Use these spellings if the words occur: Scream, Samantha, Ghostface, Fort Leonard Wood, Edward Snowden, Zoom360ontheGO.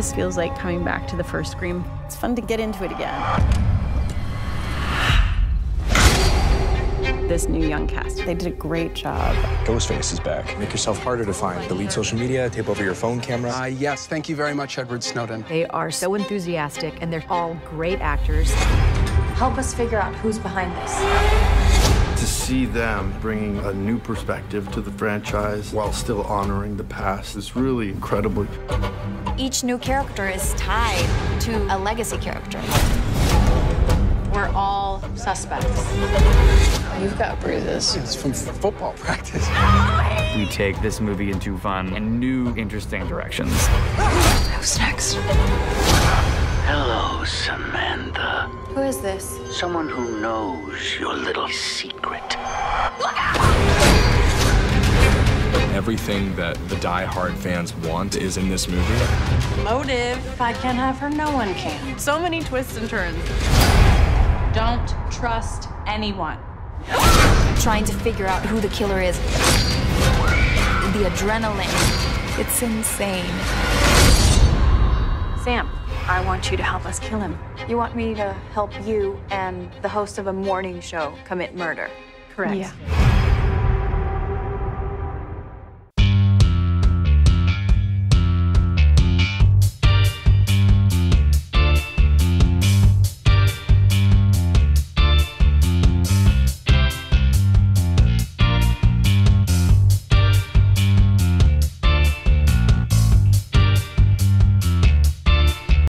This feels like coming back to the first Scream. It's fun to get into it again. This new young cast, they did a great job. Ghostface is back. Make yourself harder to find. Delete social media, tape over your phone camera. Yes, thank you very much, Edward Snowden. They are so enthusiastic, and they're all great actors. Help us figure out who's behind this. To see them bringing a new perspective to the franchise while still honoring the past is really incredible. Each new character is tied to a legacy character. We're all suspects. You've got bruises. It's from football practice. We take this movie into fun and new, interesting directions. Who's next? Hello, Samantha. Who is this? Someone who knows your little secret. Look out! Everything that the die-hard fans want is in this movie. Motive. If I can't have her, no one can. So many twists and turns. Don't trust anyone. Trying to figure out who the killer is. The adrenaline. It's insane. Sam. I want you to help us kill him. You want me to help you and the host of a morning show commit murder, correct? Yeah.